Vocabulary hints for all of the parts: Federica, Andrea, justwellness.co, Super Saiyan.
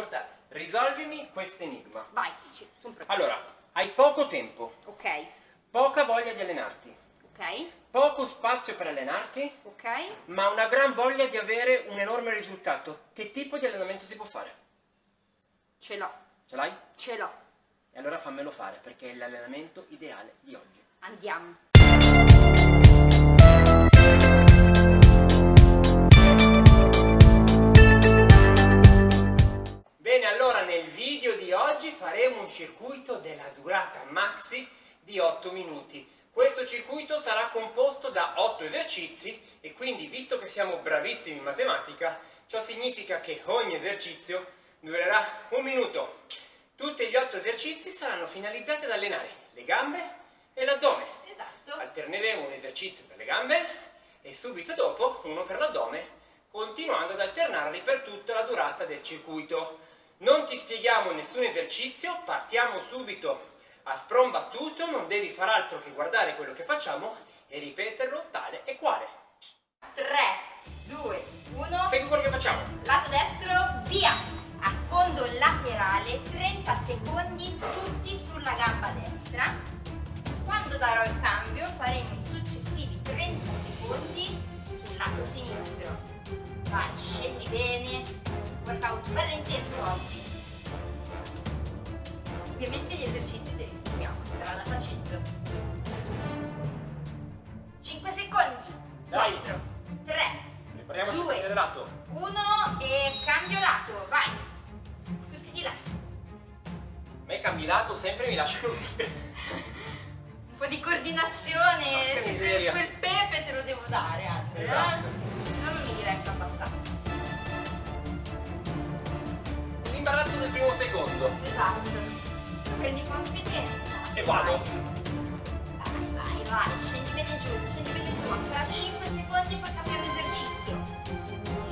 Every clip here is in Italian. ascolta, risolvimi questo enigma. Vai, sono pronta. Allora, hai poco tempo. Ok. Poca voglia di allenarti. Ok. Poco spazio per allenarti. Ok. Ma una gran voglia di avere un enorme risultato. Che tipo di allenamento si può fare? Ce l'ho. Ce l'hai? Ce l'ho. E allora fammelo fare, perché è l'allenamento ideale di oggi. Andiamo. Bene, allora nel video di oggi faremo un circuito della durata maxi di 8 minuti. Questo circuito sarà composto da 8 esercizi e quindi, visto che siamo bravissimi in matematica, ciò significa che ogni esercizio durerà un minuto. Tutti gli 8 esercizi saranno finalizzati ad allenare le gambe e l'addome. Esatto. Alterneremo un esercizio per le gambe e subito dopo uno per l'addome, continuando ad alternarli per tutta la durata del circuito. Non ti spieghiamo nessun esercizio, partiamo subito a sprombattuto, non devi far altro che guardare quello che facciamo e ripeterlo tale e quale. 3, 2, 1. Segui quello che facciamo. Lato destro, via! A fondo laterale, 30 secondi tutti sulla gamba destra. Quando darò il cambio faremo i successivi 30 secondi sul lato sinistro. Vai, scendi bene. Workout bello intenso oggi. Ovviamente gli esercizi te li spieghiamo, sarà la faccenda. 5 secondi. 4, 3, 2, 1 e cambio lato, vai. Tutti di là. A me cambi lato sempre mi lasciano un po' di coordinazione, quel pepe te lo devo dare, Andrea. Esatto. Se no non mi diverto abbastanza. L'imbarazzo del primo secondo. Esatto. Prendi confidenza e vado. Vai, vai, vai, scendi bene giù, ancora 5 secondi poi cambiamo esercizio.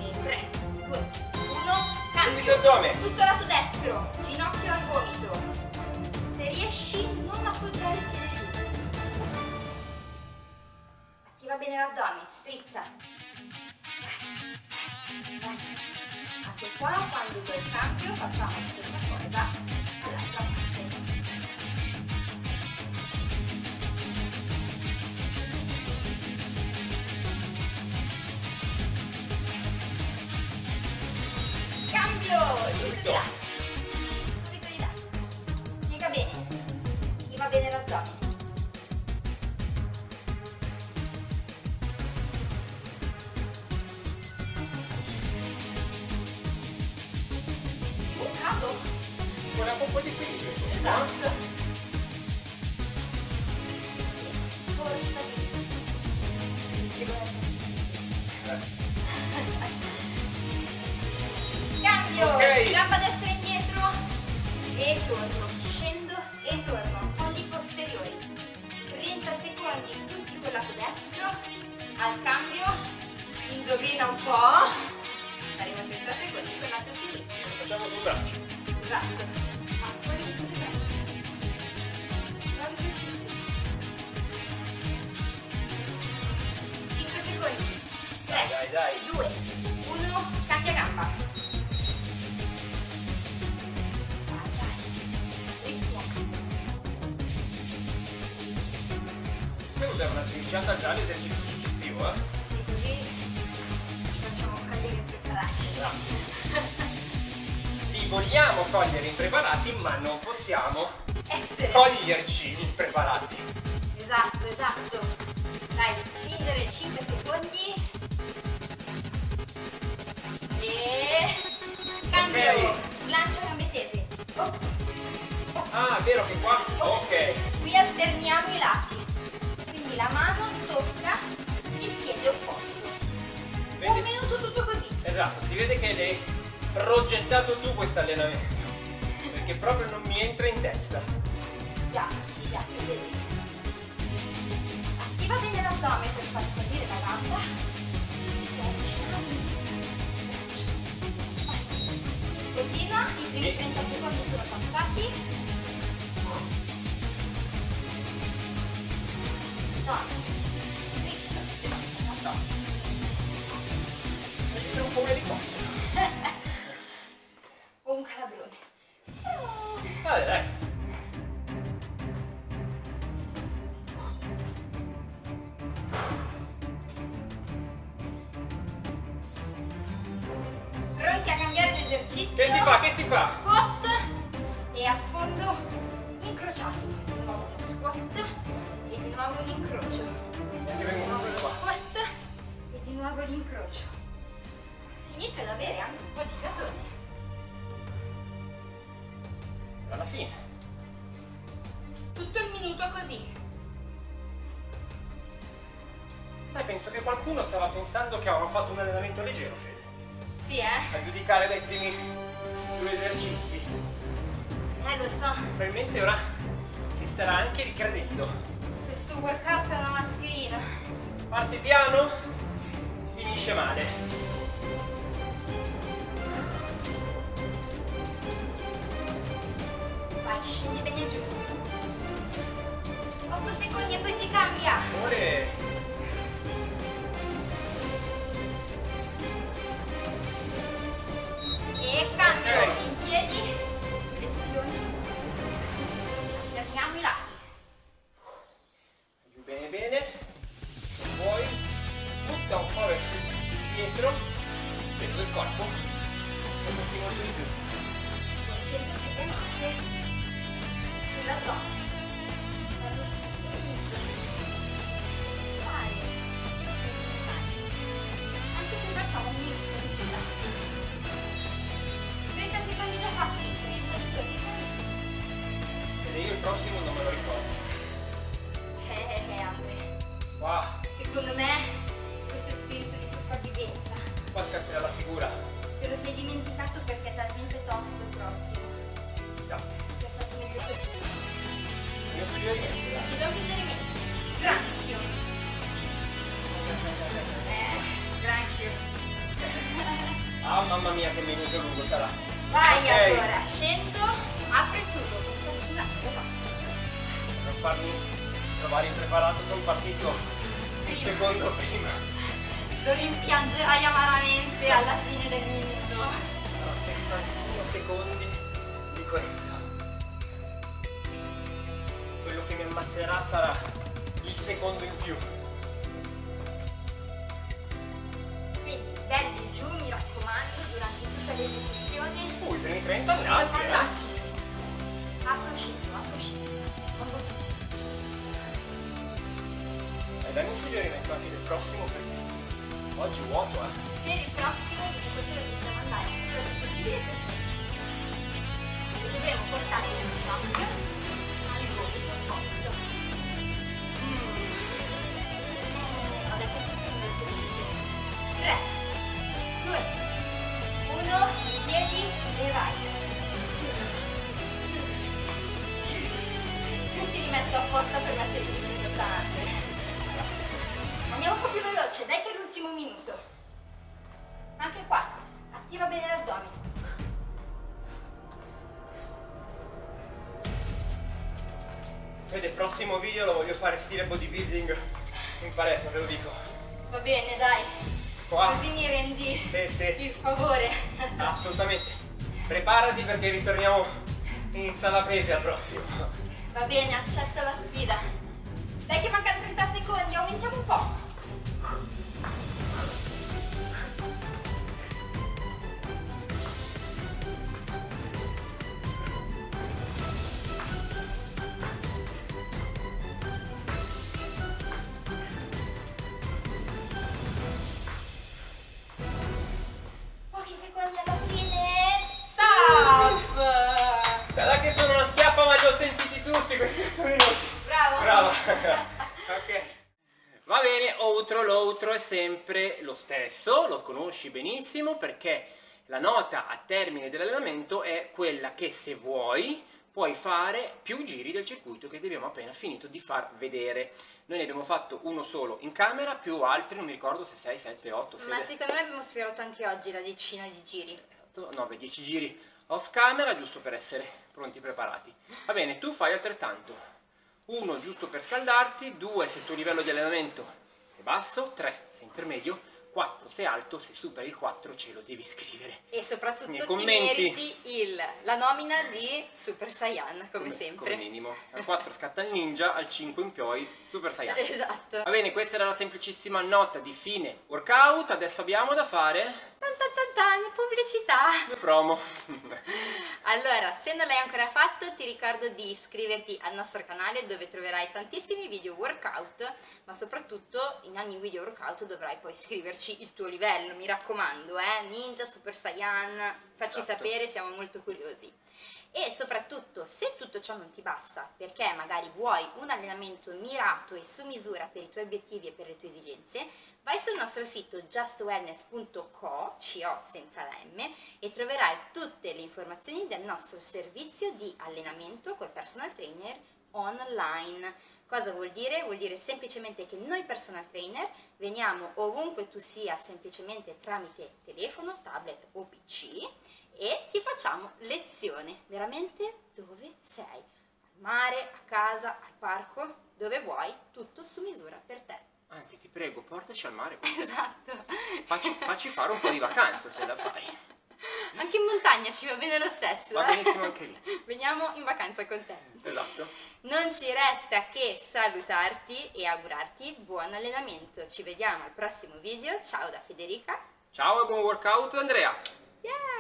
E 3, 2, 1, cambio. Tutto lato destro, ginocchio al gomito. Se riesci non appoggiare il piede giù. Attiva bene l'addome, strizza. Vai, vai, vai. Anche qua quando do il cambio facciamo la stessa cosa. Subito di là, subito di là, piega bene, gli va bene l'addome. Bucato! Vuole un po' di equilibrio. Esatto. Sì, forza di... Mi spiego la posizione. Okay. Gamba destra indietro e torno, scendo e torno, fondi posteriori, 30 secondi tutti col lato destro, al cambio, indovina un po', arriva a 30 secondi col lato sinistro. Facciamo sul braccio. Esatto, ma poi mi sono braccio. 5 secondi, 3, dai, dai, dai. 2, 1, cambia gamba. È una triniciata già all'esercizio successivo, eh? Sì, così ci facciamo cogliere impreparati. No. Li vogliamo cogliere impreparati, ma non possiamo coglierci impreparati. Esatto, esatto. Dai, spingere 5 secondi. E... cambio. Okay. Lancio gambe tese. Oh. Oh. Ah, vero che qua... Oh. Ok. Qui alterniamo i lati. La mano tocca il piede opposto. Vedi? Un minuto tutto così. Esatto, si vede che l'hai progettato tu questo allenamento, perché proprio non mi entra in testa. Studiamo, studiamo, vedi. Attiva bene l'addome per far salire la gamba. Continua, i primi sì. 30 secondi sono passati. No, strizza, strizza, no, no. Devi essere un po' meglio. Comunque la esercizio. Che si fa? Che si fa? Squat e a fondo incrociato. Di nuovo uno squat e di nuovo un incrocio. Di nuovo uno squat e di nuovo l'incrocio. Inizio ad avere anche un po' di fiatone. Alla fine. Tutto il minuto così. Sai, penso che qualcuno stava pensando che avevo fatto un allenamento leggero, Fede. Sì, eh? A giudicare dai primi due esercizi. Lo so. Probabilmente ora si starà anche ricredendo. Questo workout è una mascherina. Parte piano, finisce male. Scendi bene giù. 8 secondi e poi si cambia. Olè. E cambia, okay. In piedi, pressioni, alterniamo i lati. Giù bene bene. Se vuoi butta un po' verso dietro, vedo il corpo e senti molto di più. Concentrati ovviamente sull'addome, quando si pensa, si pensare, anche qui facciamo un minuto di più. 30 secondi già fatti, 30 secondi e io il prossimo non me lo ricordo. Andrea, wow. Secondo me questo è spirito di sopravvivenza. Qua scatterà la figura. Te lo sei dimenticato perché è talmente tosto il prossimo. Già. Io suggerimento, ti do un suggerimento. Granchio. Granchio. Ah, mamma mia, che minuto lungo sarà. Vai, okay. Allora, scendo, apri e chiudo. Non farmi trovare impreparato, sono partito il secondo prima. Lo rimpiangerai amaramente alla fine del minuto. No, 61 secondi di questo. Quello che mi ammazzerà sarà il secondo in più. Quindi belli giù, mi raccomando, durante tutta l'esecuzione. Ui, primi 30 andati. Apro 5, apro 5. E dai un suggerimento anche del prossimo, perché oggi è vuoto, eh. Per il prossimo, questo lo dobbiamo andare più veloce possibile. E dovremo portare il ginocchio. Posto. Ho detto tutto in molto bene. 3, 2, 1, piedi e vai. Questi li metto apposta per metterli in difficoltà. Andiamo un po' più veloce, dai che è l'ultimo minuto. Anche qua, attiva bene l'addome. Vede, il prossimo video lo voglio fare stile bodybuilding in palestra, ve lo dico. Va bene, dai. Qua. Così mi rendi il favore. Assolutamente. Preparati perché ritorniamo in sala pesi al prossimo. Va bene, accetto la sfida. Dai che mancano 30 secondi, aumentiamo un po'. L'outro è sempre lo stesso, lo conosci benissimo perché la nota a termine dell'allenamento è quella che se vuoi puoi fare più giri del circuito che ti abbiamo appena finito di far vedere. Noi ne abbiamo fatto uno solo in camera, più altri, non mi ricordo se 6, 7, 8. Ma secondo me abbiamo sfiorato anche oggi la decina di giri. 9, 10 giri off camera, giusto per essere pronti e preparati. Va bene, tu fai altrettanto. 1 giusto per scaldarti, 2 se il tuo livello di allenamento basso, 3 se intermedio, 4, se è alto, se supera il 4 ce lo devi scrivere. E soprattutto nei commenti, ti meriti la nomina di Super Saiyan, come sempre. Come minimo. Al 4 scatta il ninja, al 5 in poi Super Saiyan. Esatto. Va bene, questa era la semplicissima nota di fine workout, adesso abbiamo da fare... pubblicità! Le promo! Allora, se non l'hai ancora fatto, ti ricordo di iscriverti al nostro canale dove troverai tantissimi video workout, ma soprattutto in ogni video workout dovrai poi iscriverci il tuo livello, mi raccomando, Ninja, Super Saiyan, facci sapere, siamo molto curiosi. E soprattutto, se tutto ciò non ti basta, perché magari vuoi un allenamento mirato e su misura per i tuoi obiettivi e per le tue esigenze, vai sul nostro sito justwellness.co, CO senza la M, e troverai tutte le informazioni del nostro servizio di allenamento col personal trainer online. Cosa vuol dire? Vuol dire semplicemente che noi personal trainer veniamo ovunque tu sia, semplicemente tramite telefono, tablet o PC, e ti facciamo lezione, veramente dove sei, al mare, a casa, al parco, dove vuoi, tutto su misura per te. Anzi, ti prego, portaci al mare. Esatto. Facci fare un po' di vacanza se la fai. Anche in montagna ci va bene lo stesso. Va benissimo anche lì. Veniamo in vacanza con te. Esatto. Non ci resta che salutarti e augurarti buon allenamento. Ci vediamo al prossimo video. Ciao da Federica. Ciao e buon workout, Andrea. Yeah.